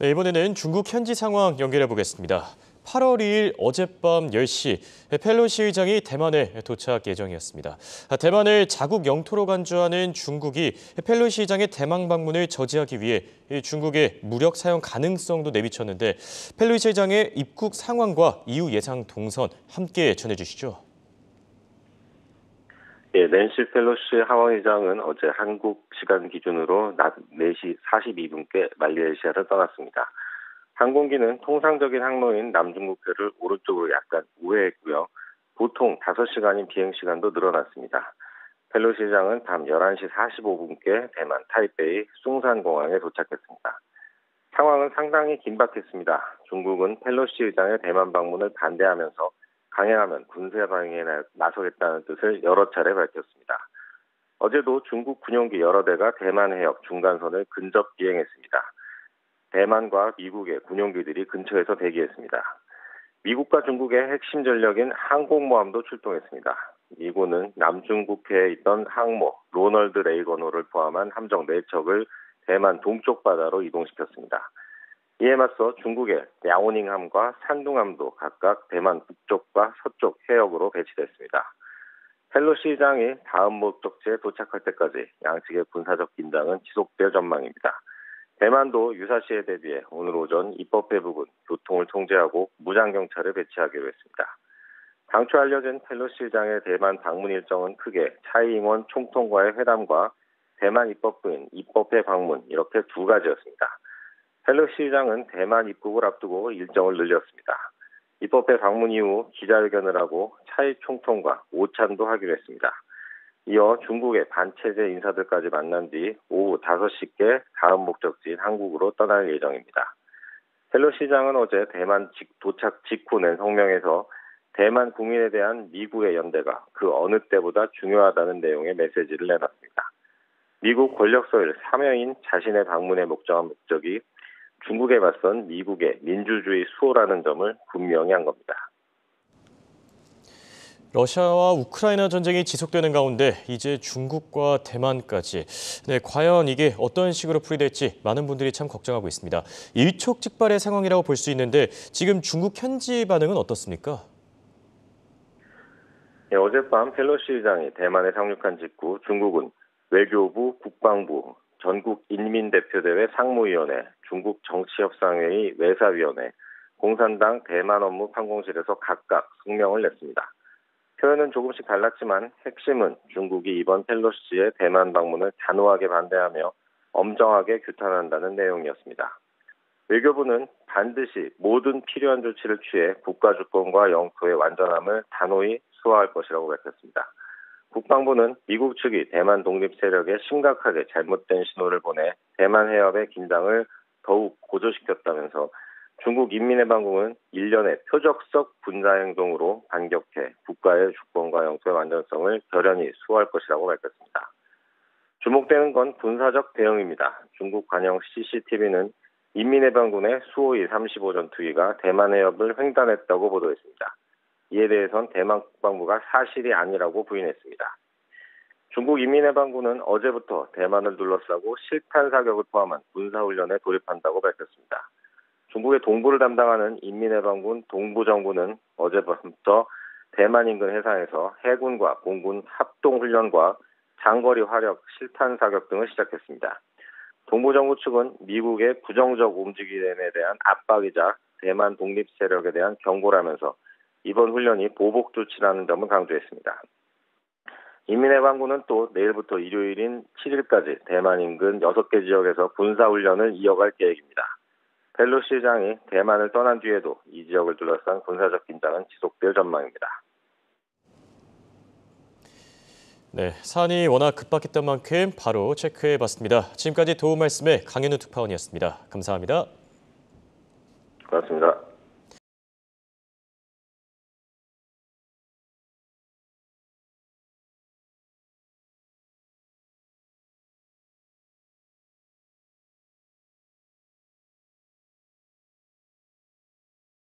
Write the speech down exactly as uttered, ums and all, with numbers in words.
네, 이번에는 중국 현지 상황 연결해 보겠습니다. 팔월 이일 어젯밤 열 시, 펠로시 의장이 대만에 도착 예정이었습니다. 대만을 자국 영토로 간주하는 중국이 펠로시 의장의 대만 방문을 저지하기 위해 중국의 무력 사용 가능성도 내비쳤는데, 펠로시 의장의 입국 상황과 이후 예상 동선 함께 전해주시죠. 예, 낸시 펠로시 하원의장은 어제 한국 시간 기준으로 낮 네 시 사십이 분께 말레이시아를 떠났습니다. 항공기는 통상적인 항로인 남중국해를 오른쪽으로 약간 우회했고요. 보통 다섯 시간인 비행시간도 늘어났습니다. 펠로시 의장은 밤 열한 시 사십오 분께 대만 타이베이 숭산공항에 도착했습니다. 상황은 상당히 긴박했습니다. 중국은 펠로시 의장의 대만 방문을 반대하면서 강행하면 군세 방위에 나서겠다는 뜻을 여러 차례 밝혔습니다. 어제도 중국 군용기 여러 대가 대만 해역 중간선을 근접 비행했습니다. 대만과 미국의 군용기들이 근처에서 대기했습니다. 미국과 중국의 핵심 전력인 항공모함도 출동했습니다. 미군은 남중국해에 있던 항모 로널드 레이건호를 포함한 함정 네 척을 대만 동쪽 바다로 이동시켰습니다. 이에 맞서 중국의 랴오닝함과 산둥함도 각각 대만 북쪽과 서쪽 해역으로 배치됐습니다. 펠로시 의장이 다음 목적지에 도착할 때까지 양측의 군사적 긴장은 지속될 전망입니다. 대만도 유사시에 대비해 오늘 오전 입법회 부근 교통을 통제하고 무장경찰을 배치하기로 했습니다. 당초 알려진 펠로시 의장의 대만 방문 일정은 크게 차이잉원 총통과의 회담과 대만 입법부인 입법회 방문, 이렇게 두 가지였습니다. 펠로시 의장은 대만 입국을 앞두고 일정을 늘렸습니다. 입법회 방문 이후 기자회견을 하고 차이 총통과 오찬도 하기로 했습니다. 이어 중국의 반체제 인사들까지 만난 뒤 오후 다섯 시께 다음 목적지인 한국으로 떠날 예정입니다. 펠로시 의장은 어제 대만 도착 직후 낸 성명에서 대만 국민에 대한 미국의 연대가 그 어느 때보다 중요하다는 내용의 메시지를 내놨습니다. 미국 권력서열 삼 여인 자신의 방문에 목적한 목적이 중국에 맞선 미국의 민주주의 수호라는 점을 분명히 한 겁니다. 러시아와 우크라이나 전쟁이 지속되는 가운데 이제 중국과 대만까지. 네, 과연 이게 어떤 식으로 풀이될지 많은 분들이 참 걱정하고 있습니다. 일촉즉발의 상황이라고 볼 수 있는데 지금 중국 현지 반응은 어떻습니까? 네, 어젯밤 펠로시 의장이 대만에 상륙한 직후 중국은 외교부, 국방부, 전국인민대표대회 상무위원회, 중국정치협상회의 외사위원회, 공산당 대만업무판공실에서 각각 성명을 냈습니다. 표현은 조금씩 달랐지만 핵심은 중국이 이번 펠로시의 대만 방문을 단호하게 반대하며 엄정하게 규탄한다는 내용이었습니다. 외교부는 반드시 모든 필요한 조치를 취해 국가주권과 영토의 완전함을 단호히 수호할 것이라고 밝혔습니다. 국방부는 미국 측이 대만 독립 세력에 심각하게 잘못된 신호를 보내 대만 해협의 긴장을 더욱 고조시켰다면서 중국 인민해방군은 일련의 표적적 군사행동으로 반격해 국가의 주권과 영토의 완전성을 결연히 수호할 것이라고 밝혔습니다. 주목되는 건 군사적 대응입니다. 중국 관영 씨씨티비는 인민해방군의 수호이 삼십오 전투기가 대만 해협을 횡단했다고 보도했습니다. 이에 대해선 대만 국방부가 사실이 아니라고 부인했습니다. 중국 인민해방군은 어제부터 대만을 둘러싸고 실탄 사격을 포함한 군사훈련에 돌입한다고 밝혔습니다. 중국의 동부를 담당하는 인민해방군 동부정군은 어제부터 대만 인근 해상에서 해군과 공군 합동훈련과 장거리 화력, 실탄 사격 등을 시작했습니다. 동부정부 측은 미국의 부정적 움직임에 대한 압박이자 대만 독립 세력에 대한 경고라면서 이번 훈련이 보복 조치라는 점을 강조했습니다. 인민해방군은 또 내일부터 일요일인 칠 일까지 대만 인근 여섯 개 지역에서 군사훈련을 이어갈 계획입니다. 펠로시 의장이 대만을 떠난 뒤에도 이 지역을 둘러싼 군사적 긴장은 지속될 전망입니다. 네, 산이 워낙 급박했던 만큼 바로 체크해봤습니다. 지금까지 도움 말씀의 강현우 특파원이었습니다. 감사합니다. 고맙습니다.